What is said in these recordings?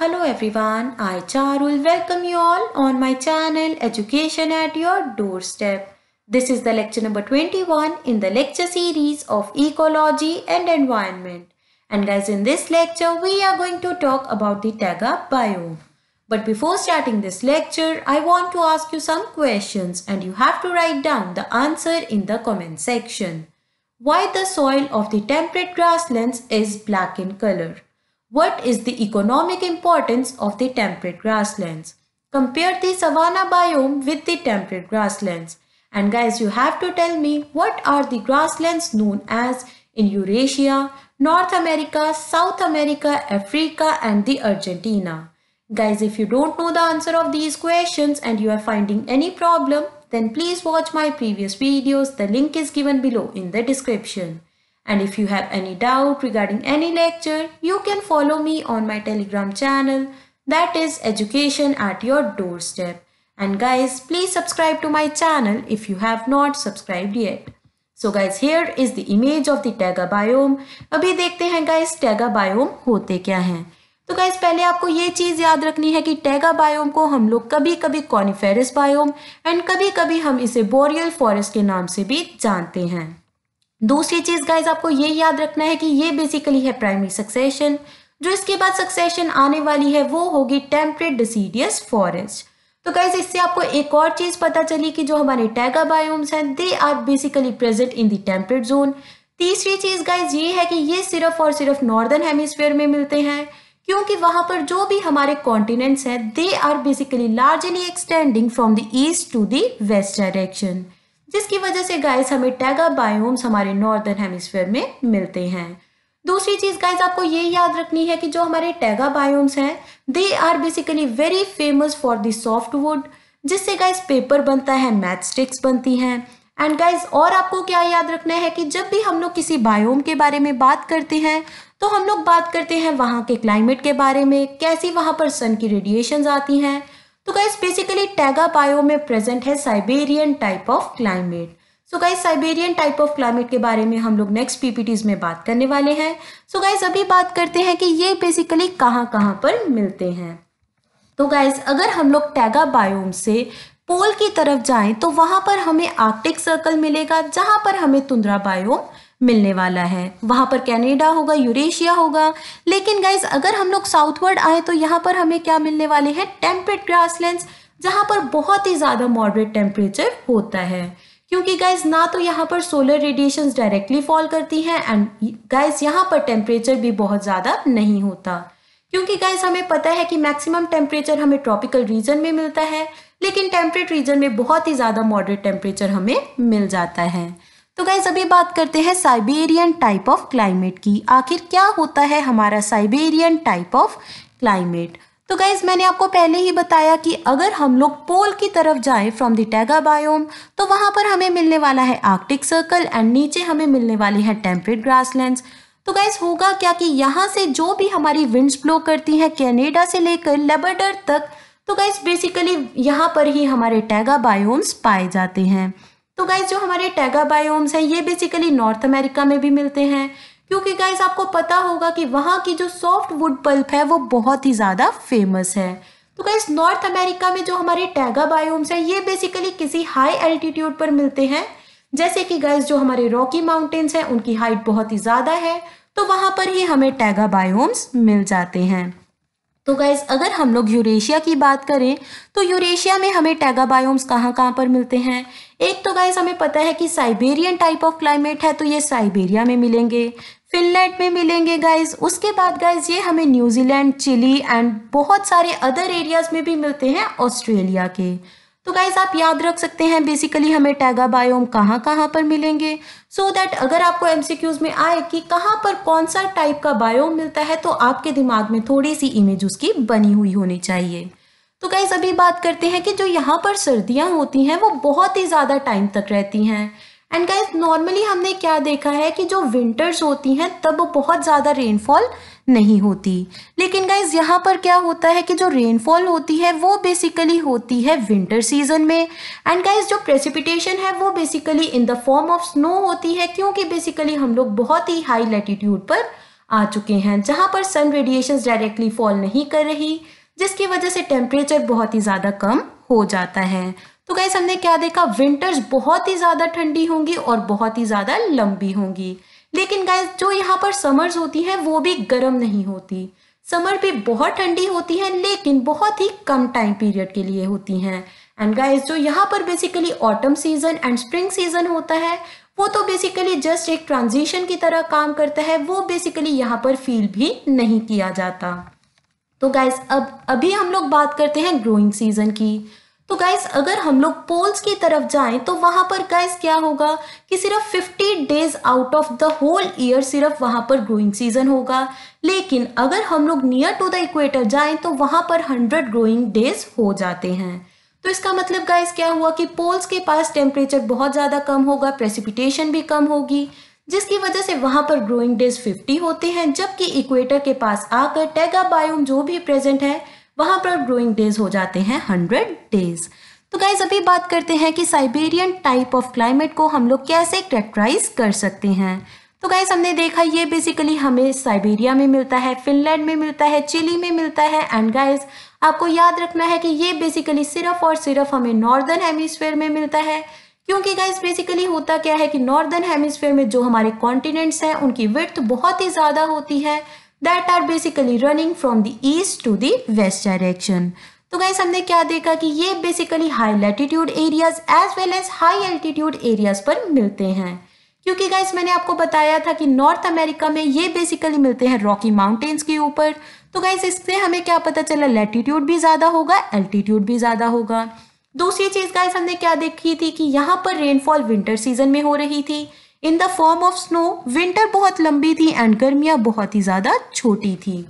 Hello everyone, I Charul welcome you all on my channel Education at your Doorstep. This is the lecture number 21 in the lecture series of Ecology and Environment. And guys, in this lecture we are going to talk about the Taiga biome. But before starting this lecture, I want to ask you some questions and you have to write down the answer in the comment section. Why the soil of the temperate grasslands is black in color? What is the economic importance of the temperate grasslands? Compare the savanna biome with the temperate grasslands. And guys, you have to tell me what are the grasslands known as in Eurasia, North America, South America, Africa and the Argentina. Guys, if you don't know the answer of these questions and you are finding any problem, then please watch my previous videos. The link is given below in the description. And if you have any doubt regarding any lecture, you can follow me on my Telegram channel, that is Education at your Doorstep. And guys, please subscribe to my channel if you have not subscribed yet. So guys, here is the image of the Taiga biome. Abhi dekhte hain guys, Taiga biome hote kya hain. तो guys पहले आपको ये चीज़ याद रखनी है कि taiga biome को हम लोग कभी कभी कॉनिफेरस बायोम एंड कभी कभी हम इसे बोरियल फॉरेस्ट के नाम से भी जानते हैं। दूसरी चीज़ गाइस आपको ये याद रखना है कि ये बेसिकली है प्राइमरी सक्सेशन, जो इसके बाद सक्सेशन आने वाली है वो होगी टेम्परेट डिसीडियस फॉरेस्ट। तो गाइस इससे आपको एक और चीज़ पता चली कि जो हमारे टैगा बायोम्स हैं they are basically present in the temperate zone. तीसरी चीज़ गाइस ये है कि ये सिर्फ और सिर्फ नॉर्दर्न हेमिस्फीयर में मिलते हैं, क्योंकि वहाँ पर जो भी हमारे कॉन्टिनेंट्स हैं they are basically largely extending from the east to the west direction, जिसकी वजह से गाइस हमें टैगा बायोम्स हमारे नॉर्दर्न हेमिस्फीयर में मिलते हैं। दूसरी चीज़ गाइस आपको ये याद रखनी है कि जो हमारे टैगा बायोम्स हैं they are basically very famous for the soft wood, जिससे गाइस पेपर बनता है, मैच स्टिक्स बनती हैं। एंड गाइज और आपको क्या याद रखना है कि जब भी हम लोग किसी बायोम के बारे में बात करते हैं तो हम लोग बात करते हैं वहाँ के क्लाइमेट के बारे में, कैसी वहाँ पर सन की रेडिएशंस आती हैं। तो गाइज बेसिकली टैगा बायोम में प्रेजेंट है Siberian type of climate. So guys Siberian type of climate के बारे में हम लोग नेक्स्ट पीपीटीज में बात करने वाले हैं। सो गाइज अभी बात करते हैं कि ये बेसिकली कहाँ पर मिलते हैं। तो गाइज अगर हम लोग टैगा बायोम से पोल की तरफ जाएं तो वहाँ पर हमें आर्कटिक सर्कल मिलेगा, जहाँ पर हमें तुंद्रा बायोम मिलने वाला है। वहाँ पर कनाडा होगा, यूरेशिया होगा। लेकिन गाइज अगर हम लोग साउथवर्ड आए तो यहाँ पर हमें क्या मिलने वाले हैं, टेम्परेट ग्रासलैंड्स, जहाँ पर बहुत ही ज़्यादा मॉडरेट टेम्परेचर होता है, क्योंकि गाइज ना तो यहाँ पर सोलर रेडिएशंस डायरेक्टली फॉल करती हैं एंड गाइज यहाँ पर टेम्परेचर भी बहुत ज़्यादा नहीं होता, क्योंकि गाइज हमें पता है कि मैक्सिमम टेम्परेचर हमें ट्रॉपिकल रीजन में मिलता है, लेकिन टेम्परेट रीजन में बहुत ही ज़्यादा मॉडरेट टेम्परेचर हमें मिल जाता है। तो गाइज अभी बात करते हैं साइबेरियन टाइप ऑफ क्लाइमेट की। आखिर क्या होता है हमारा साइबेरियन टाइप ऑफ क्लाइमेट। तो गाइज मैंने आपको पहले ही बताया कि अगर हम लोग पोल की तरफ जाएं फ्रॉम द टैगा बायोम तो वहाँ पर हमें मिलने वाला है आर्कटिक सर्कल एंड नीचे हमें मिलने वाली है टेम्परेट ग्रासलैंड्स। तो गाइज होगा क्या कि यहाँ से जो भी हमारी विंड्स ब्लो करती हैं कैनेडा से लेकर लेबरडर तक, तो गाइज बेसिकली यहाँ पर ही हमारे टैगा बायोम्स पाए जाते हैं। तो गाइज जो हमारे टैगा बायोम्स हैं ये बेसिकली नॉर्थ अमेरिका में भी मिलते हैं, क्योंकि गाइज आपको पता होगा कि वहाँ की जो सॉफ्ट वुड पल्प है वो बहुत ही ज़्यादा फेमस है। तो गाइज नॉर्थ अमेरिका में जो हमारे टैगा बायोम्स हैं ये बेसिकली किसी हाई एल्टीट्यूड पर मिलते हैं, जैसे कि गाइज जो हमारे रॉकी माउंटेन्स हैं उनकी हाइट बहुत ही ज़्यादा है, तो वहाँ पर ही हमें टैगा बायोम्स मिल जाते हैं। तो गाइज अगर हम लोग यूरेशिया की बात करें तो यूरेशिया में हमें टैगा बायोम्स कहाँ पर मिलते हैं। एक तो गाइज हमें पता है कि साइबेरियन टाइप ऑफ क्लाइमेट है तो ये साइबेरिया में मिलेंगे, फिनलैंड में मिलेंगे गाइज। उसके बाद गाइज ये हमें न्यूजीलैंड, चिली एंड बहुत सारे अदर एरियाज में भी मिलते हैं, ऑस्ट्रेलिया के। तो गाइज आप याद रख सकते हैं बेसिकली हमें टैगा बायोम कहाँ पर मिलेंगे, सो दैट अगर आपको एमसीक्यूज में आए कि कहाँ पर कौन सा टाइप का बायोम मिलता है तो आपके दिमाग में थोड़ी सी इमेज उसकी बनी हुई होनी चाहिए। तो गाइज अभी बात करते हैं कि जो यहाँ पर सर्दियाँ होती हैं वो बहुत ही ज़्यादा टाइम तक रहती हैं। एंड गाइज नॉर्मली हमने क्या देखा है कि जो विंटर्स होती हैं तब बहुत ज़्यादा रेनफॉल नहीं होती, लेकिन गाइज यहाँ पर क्या होता है कि जो रेनफॉल होती है वो बेसिकली होती है विंटर सीजन में। एंड गाइज जो प्रेसिपिटेशन है वो basically in the form of snow होती है, क्योंकि बेसिकली हम लोग बहुत ही हाई लैटिट्यूड पर आ चुके हैं, जहाँ पर सन रेडिएशंस डायरेक्टली फॉल नहीं कर रही, जिसकी वजह से टेम्परेचर बहुत ही ज़्यादा कम हो जाता है। तो गाइस हमने क्या देखा, विंटर्स बहुत ही ज़्यादा ठंडी होंगी और बहुत ही ज़्यादा लंबी होंगी। लेकिन गाइस जो यहाँ पर समर्स होती है वो भी गर्म नहीं होती, समर भी बहुत ठंडी होती है लेकिन बहुत ही कम टाइम पीरियड के लिए होती हैं। एंड गाइस जो यहाँ पर basically autumn season and spring season होता है वो तो बेसिकली जस्ट एक ट्रांजिशन की तरह काम करता है, वो बेसिकली यहाँ पर फील भी नहीं किया जाता। तो गाइस अब अभी हम लोग बात करते हैं ग्रोइंग सीजन की। तो गाइस अगर हम लोग पोल्स की तरफ जाएं तो वहाँ पर गाइस क्या होगा कि सिर्फ 50 days out of the whole year सिर्फ वहाँ पर ग्रोइंग सीजन होगा, लेकिन अगर हम लोग नियर टू द इक्वेटर जाएं तो वहाँ पर 100 ग्रोइंग डेज हो जाते हैं। तो इसका मतलब गाइस क्या हुआ कि पोल्स के पास टेम्परेचर बहुत ज़्यादा कम होगा, प्रेसिपिटेशन भी कम होगी, जिसकी वजह से वहाँ पर ग्रोइंग डेज 50 होते हैं, जबकि इक्वेटर के पास आकर टैगा बायोम जो भी प्रेजेंट है वहाँ पर ग्रोइंग डेज हो जाते हैं 100 डेज। तो गाइज अभी बात करते हैं कि साइबेरियन टाइप ऑफ क्लाइमेट को हम लोग कैसे कैरेक्टराइज कर सकते हैं। तो गाइज हमने देखा ये बेसिकली हमें साइबेरिया में मिलता है, फिनलैंड में मिलता है, चिली में मिलता है। एंड गाइज आपको याद रखना है कि ये बेसिकली सिर्फ और सिर्फ हमें नॉर्दर्न हेमिसफेयर में मिलता है, क्योंकि गाइज बेसिकली होता क्या है कि नॉर्दर्न हेमिसफेयर में जो हमारे कॉन्टिनेंट्स हैं उनकी विड्थ बहुत ही ज़्यादा होती है, that are basically running from the east to the west direction. तो गाइज हमने क्या देखा कि ये basically high latitude areas as well as high altitude areas पर मिलते हैं, क्योंकि गाइज मैंने आपको बताया था कि नॉर्थ अमेरिका में ये बेसिकली मिलते हैं रॉकी माउंटेन्स के ऊपर। तो गाइज इससे हमें क्या पता चला, लैटिट्यूड भी ज़्यादा होगा, एल्टीट्यूड भी ज़्यादा होगा। दूसरी चीज़ गाइज हमने क्या देखी थी कि यहाँ पर रेनफॉल विंटर सीजन में हो रही थी in the form of snow, winter बहुत लंबी थी एंड गर्मियाँ बहुत ही ज़्यादा छोटी थी।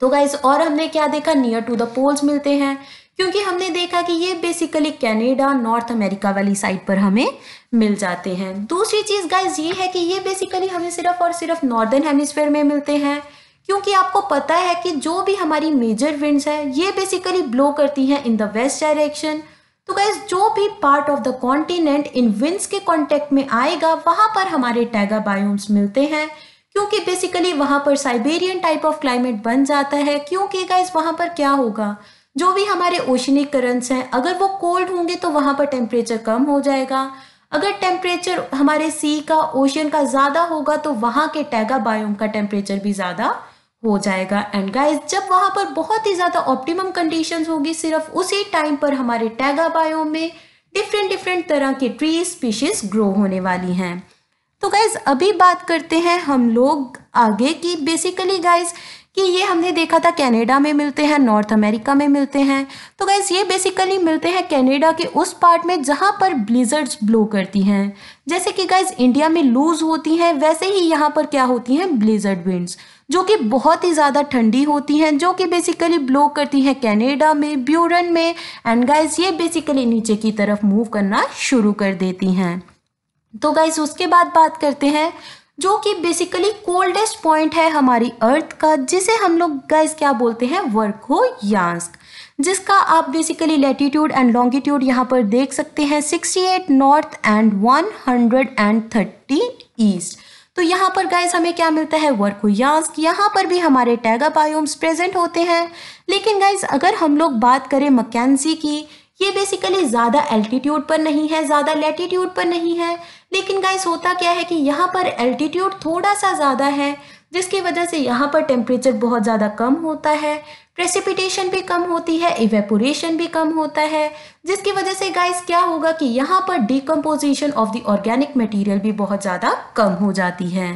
तो गाइज और हमने क्या देखा, नियर टू द पोल्स मिलते हैं, क्योंकि हमने देखा कि ये बेसिकली कनाडा नॉर्थ अमेरिका वाली साइड पर हमें मिल जाते हैं। दूसरी चीज़ गाइज ये है कि ये बेसिकली हमें सिर्फ और सिर्फ नॉर्दर्न हेमिसफेयर में मिलते हैं, क्योंकि आपको पता है कि जो भी हमारी मेजर विंड्स हैं ये बेसिकली ब्लो करती हैं इन द वेस्ट डायरेक्शन। तो गाइज जो भी part of the continent in winds के कॉन्टेक्ट में आएगा वहाँ पर हमारे टैगा बायोम्स मिलते हैं, क्योंकि बेसिकली वहाँ पर साइबेरियन टाइप ऑफ क्लाइमेट बन जाता है। क्योंकि गाइज वहाँ पर क्या होगा, जो भी हमारे ओशनिक करंट्स हैं अगर वो कोल्ड होंगे तो वहाँ पर टेम्परेचर कम हो जाएगा, अगर टेम्परेचर हमारे सी का ओशन का ज़्यादा होगा तो वहाँ के टैगा बायोम का टेम्परेचर भी ज़्यादा हो जाएगा। एंड गाइज जब वहाँ पर बहुत ही ज़्यादा ऑप्टिमम कंडीशंस होगी सिर्फ उसी टाइम पर हमारे टैगा बायोम में डिफरेंट तरह के ट्री स्पीशीज ग्रो होने वाली हैं। तो गाइज अभी बात करते हैं हम लोग आगे की, बेसिकली गाइज कि ये हमने देखा था कनाडा में मिलते हैं, नॉर्थ अमेरिका में मिलते हैं। तो गाइज ये बेसिकली मिलते हैं कनाडा के उस पार्ट में जहाँ पर ब्लिजर्ड्स ब्लो करती हैं, जैसे कि गाइज इंडिया में लूज होती हैं वैसे ही यहाँ पर क्या होती हैं ब्लिजर्ड विंड्स, जो कि बहुत ही ज़्यादा ठंडी होती हैं, जो कि बेसिकली ब्लो करती हैं कनाडा में, ब्यूरन में। एंड गाइज ये बेसिकली नीचे की तरफ मूव करना शुरू कर देती हैं। तो गाइज उसके बाद बात करते हैं जो कि बेसिकली कोल्डेस्ट पॉइंट है हमारी अर्थ का, जिसे हम लोग गाइज क्या बोलते हैं, वर्खोयांस्क, जिसका आप बेसिकली लैटीट्यूड एंड लॉन्गिट्यूड यहाँ पर देख सकते हैं 68 नॉर्थ एंड 130 ईस्ट। तो यहाँ पर गाइज हमें क्या मिलता है, वर्खोयांस्क। यहाँ पर भी हमारे टैगा बायोम्स प्रेजेंट होते हैं, लेकिन गाइज अगर हम लोग बात करें मैकेंजी की, ये बेसिकली ज़्यादा एल्टीट्यूड पर नहीं है, ज़्यादा लैटीट्यूड पर नहीं है, लेकिन गाइस होता क्या है कि यहाँ पर एल्टीट्यूड थोड़ा सा ज़्यादा है, जिसकी वजह से यहाँ पर टेम्परेचर बहुत ज़्यादा कम होता है, प्रेसिपिटेशन भी कम होती है, इवेपोरेशन भी कम होता है, जिसकी वजह से गाइस क्या होगा कि यहाँ पर decomposition of the organic material भी बहुत ज़्यादा कम हो जाती है।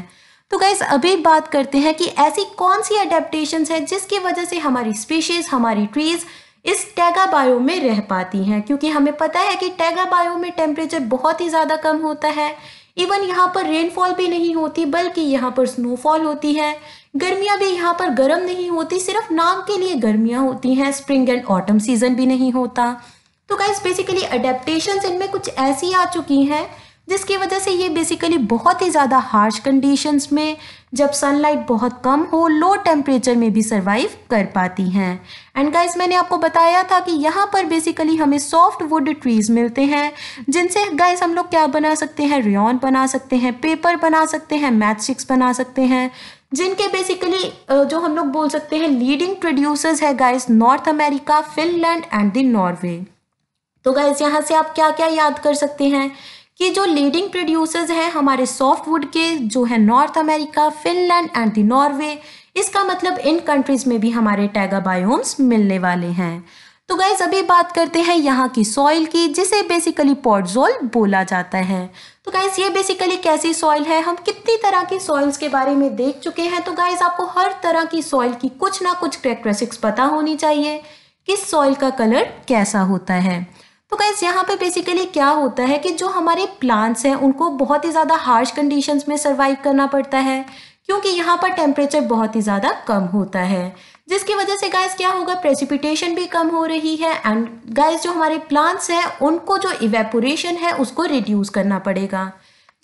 तो गाइस अभी बात करते हैं कि ऐसी कौन सी अडेप्टेशंस हैं जिसकी वजह से हमारी स्पीशीज़, हमारी ट्रीज़ इस टैगा बायो में रह पाती हैं, क्योंकि हमें पता है कि टैगा बायो में टेम्परेचर बहुत ही ज़्यादा कम होता है, इवन यहाँ पर रेनफॉल भी नहीं होती बल्कि यहाँ पर स्नोफॉल होती है, गर्मियाँ भी यहाँ पर गर्म नहीं होती, सिर्फ नाम के लिए गर्मियाँ होती हैं, स्प्रिंग एंड ऑटम सीजन भी नहीं होता। तो गाइस बेसिकली अडेप्टेशंस इनमें कुछ ऐसी आ चुकी हैं जिसकी वजह से ये बेसिकली बहुत ही ज़्यादा हार्श कंडीशंस में जब सनलाइट बहुत कम हो, लो टेम्परेचर में भी सर्वाइव कर पाती हैं। एंड गाइस मैंने आपको बताया था कि यहाँ पर बेसिकली हमें सॉफ्ट वुड ट्रीज़ मिलते हैं, जिनसे गाइस हम लोग क्या बना सकते हैं, रेयॉन बना सकते हैं, पेपर बना सकते हैं, मैचस्टिक्स बना सकते हैं, जिनके बेसिकली जो हम लोग बोल सकते हैं लीडिंग प्रोड्यूसर्स है guys north America, Finland and the Norway. तो गाइस यहाँ से आप क्या क्या याद कर सकते हैं कि जो लीडिंग प्रोड्यूसर्स हैं हमारे सॉफ्टवुड के जो है north America, Finland and the Norway, इसका मतलब इन कंट्रीज में भी हमारे टैगा बायोम्स मिलने वाले हैं। तो गाइज अभी बात करते हैं यहाँ की सॉइल की, जिसे बेसिकली पॉडजोल बोला जाता है। तो गाइज ये बेसिकली कैसी सॉइल है, हम कितनी तरह की सॉइल्स के बारे में देख चुके हैं। तो गाइज आपको हर तरह की सॉइल की कुछ ना कुछ कैरेक्टरिस्टिक्स पता होनी चाहिए, किस सॉइल का कलर कैसा होता है। तो गाइस यहाँ पे बेसिकली क्या होता है कि जो हमारे प्लांट्स हैं उनको बहुत ही ज़्यादा हार्श कंडीशंस में सर्वाइव करना पड़ता है, क्योंकि यहाँ पर टेम्परेचर बहुत ही ज़्यादा कम होता है, जिसकी वजह से गाइस क्या होगा, प्रेसिपिटेशन भी कम हो रही है। एंड गाइस जो हमारे प्लांट्स हैं उनको जो इवेपोरेशन है उसको रिड्यूस करना पड़ेगा,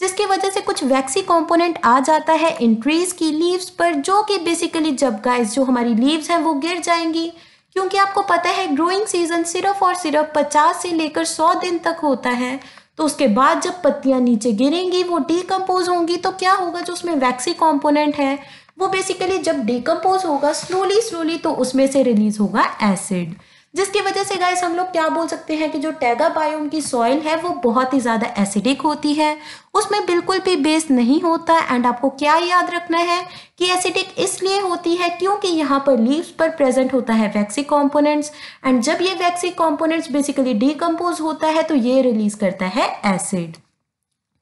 जिसकी वजह से कुछ वैक्सी कंपोनेंट आ जाता है इन ट्रीज की लीव्स पर, जो कि बेसिकली जब गाइस जो हमारी लीव्स हैं वो गिर जाएंगी, क्योंकि आपको पता है ग्रोइंग सीजन सिर्फ और सिर्फ 50 से लेकर 100 दिन तक होता है। तो उसके बाद जब पत्तियां नीचे गिरेंगी, वो डिकम्पोज होंगी, तो क्या होगा, जो उसमें वैक्सी कंपोनेंट है वो बेसिकली जब डिकम्पोज होगा स्लोली तो उसमें से रिलीज होगा एसिड, जिसकी वजह से गाइस हम लोग क्या बोल सकते हैं कि जो टैगा बायोम की सॉइल है वो बहुत ही ज़्यादा एसिडिक होती है, उसमें बिल्कुल भी बेस नहीं होता। एंड आपको क्या याद रखना है कि एसिडिक इसलिए होती है क्योंकि यहाँ पर लीव्स पर प्रेजेंट होता है वैक्सी कंपोनेंट्स, एंड जब ये वैक्सी कंपोनेंट्स बेसिकली डिकम्पोज होता है तो ये रिलीज करता है एसिड।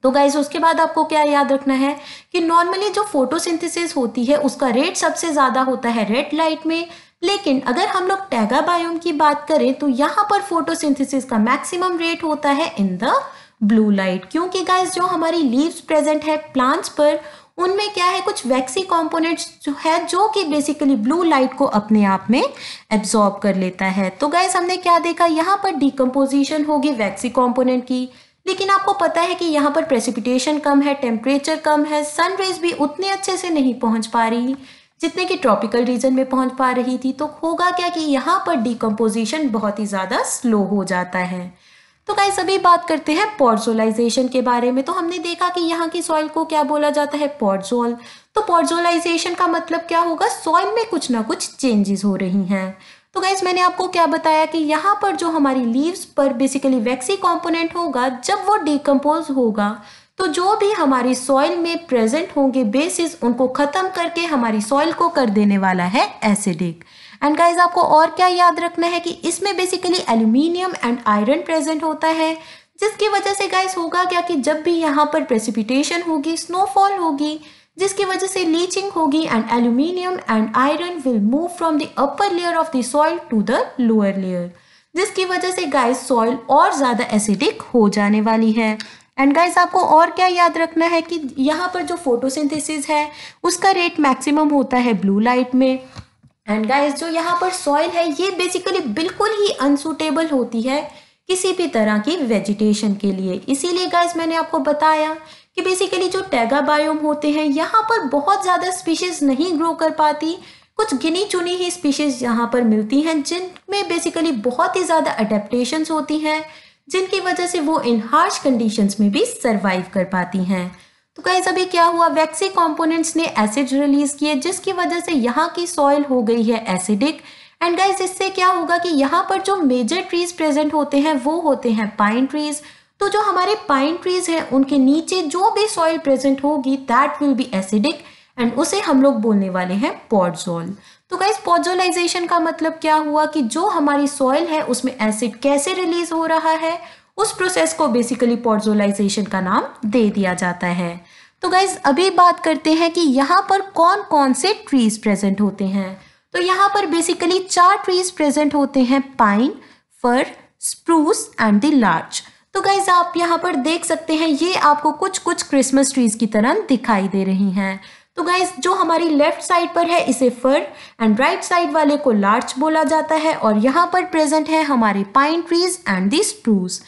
तो गाइस उसके बाद आपको क्या याद रखना है कि नॉर्मली जो फोटोसिंथेसिस होती है उसका रेट सबसे ज़्यादा होता है रेड लाइट में, लेकिन अगर हम लोग टैगा बायोम की बात करें तो यहाँ पर फोटोसिंथेसिस का मैक्सिमम रेट होता है इन द ब्लू लाइट, क्योंकि गाइस जो हमारी लीव्स प्रेजेंट है प्लांट्स पर उनमें क्या है, कुछ वैक्सी कंपोनेंट्स जो है जो कि बेसिकली ब्लू लाइट को अपने आप में एब्जॉर्ब कर लेता है। तो गाइस हमने क्या देखा, यहाँ पर डिकम्पोजिशन होगी वैक्सी कंपोनेंट की, लेकिन आपको पता है कि यहाँ पर प्रेसिपिटेशन कम है, टेम्परेचर कम है, सनरेज भी उतने अच्छे से नहीं पहुँच पा रही जितने कि ट्रॉपिकल रीजन में पहुंच पा रही थी। तो होगा क्या कि यहाँ पर डिकम्पोजिशन बहुत ही ज़्यादा स्लो हो जाता है। तो गाइस अभी बात करते हैं पॉडजोलाइजेशन के बारे में। तो हमने देखा कि यहाँ की सॉइल को क्या बोला जाता है, पॉडजोल। तो पॉडजोलाइजेशन का मतलब क्या होगा, सॉइल में कुछ ना कुछ चेंजेस हो रही हैं। तो गाइस मैंने आपको क्या बताया कि यहाँ पर जो हमारी लीव्स पर बेसिकली वैक्सी कॉम्पोनेंट होगा, जब वो डिकम्पोज होगा तो जो भी हमारी सॉइल में प्रेजेंट होंगे बेसिस उनको ख़त्म करके हमारी सॉइल को कर देने वाला है एसिडिक। एंड गाइज आपको और क्या याद रखना है कि इसमें basically aluminium and iron present होता है, जिसकी वजह से गाइज होगा क्या कि जब भी यहाँ पर प्रेसिपिटेशन होगी, स्नोफॉल होगी, जिसकी वजह से लीचिंग होगी, and aluminium and iron will move from the upper layer of the soil to the lower layer, जिसकी वजह से गाइज सॉइल और ज़्यादा एसिडिक हो जाने वाली है। एंड गाइज आपको और क्या याद रखना है कि यहाँ पर जो फोटोसिंथेसिस है उसका रेट मैक्सिमम होता है ब्लू लाइट में। एंड गाइज जो यहाँ पर सॉइल है ये बेसिकली बिल्कुल ही अनसूटेबल होती है किसी भी तरह की वेजिटेशन के लिए। इसीलिए गाइज मैंने आपको बताया कि बेसिकली जो टैगा बायोम होते हैं यहाँ पर बहुत ज़्यादा स्पीशीज नहीं ग्रो कर पाती, कुछ गिनी चुनी ही स्पीशीज यहाँ पर मिलती हैं जिनमें बेसिकली बहुत ही ज़्यादा अडेप्टेशंस होती हैं, जिनकी वजह से वो इन हार्श कंडीशंस में भी सरवाइव कर पाती हैं। तो गाइस अभी क्या हुआ, वैक्सी कंपोनेंट्स ने एसिड रिलीज किए, जिसकी वजह से यहाँ की सॉइल हो गई है एसिडिक। एंड गाइस इससे क्या होगा कि यहाँ पर जो मेजर ट्रीज प्रेजेंट होते हैं वो होते हैं पाइन ट्रीज। तो जो हमारे पाइन ट्रीज हैं उनके नीचे जो भी सॉइल प्रेजेंट होगी that will be acidic, and उसे हम लोग बोलने वाले हैं पॉडजोल। तो गाइस पॉडजोलाइजेशन का मतलब क्या हुआ कि जो हमारी सॉइल है उसमें एसिड कैसे रिलीज हो रहा है, उस प्रोसेस को बेसिकली पॉडजोलाइजेशन का नाम दे दिया जाता है। तो गाइस अभी बात करते हैं कि यहाँ पर कौन कौन से ट्रीज प्रेजेंट होते हैं। तो यहाँ पर बेसिकली 4 ट्रीज प्रेजेंट होते हैं, pine, fir, spruce and the larch. तो गाइज आप यहाँ पर देख सकते हैं ये आपको कुछ कुछ क्रिसमस ट्रीज की तरह दिखाई दे रही हैं। तो गाइज जो हमारी लेफ्ट साइड पर है इसे फर एंड राइट साइड वाले को लार्च बोला जाता है, और यहाँ पर प्रेजेंट है हमारे pine trees and the spruce.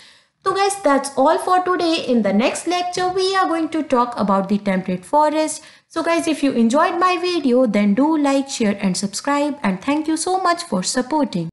तो guys that's all for today. In the next lecture we are going to talk about the temperate forest. So guys if you enjoyed my video then do like, share and subscribe, and thank you so much for supporting.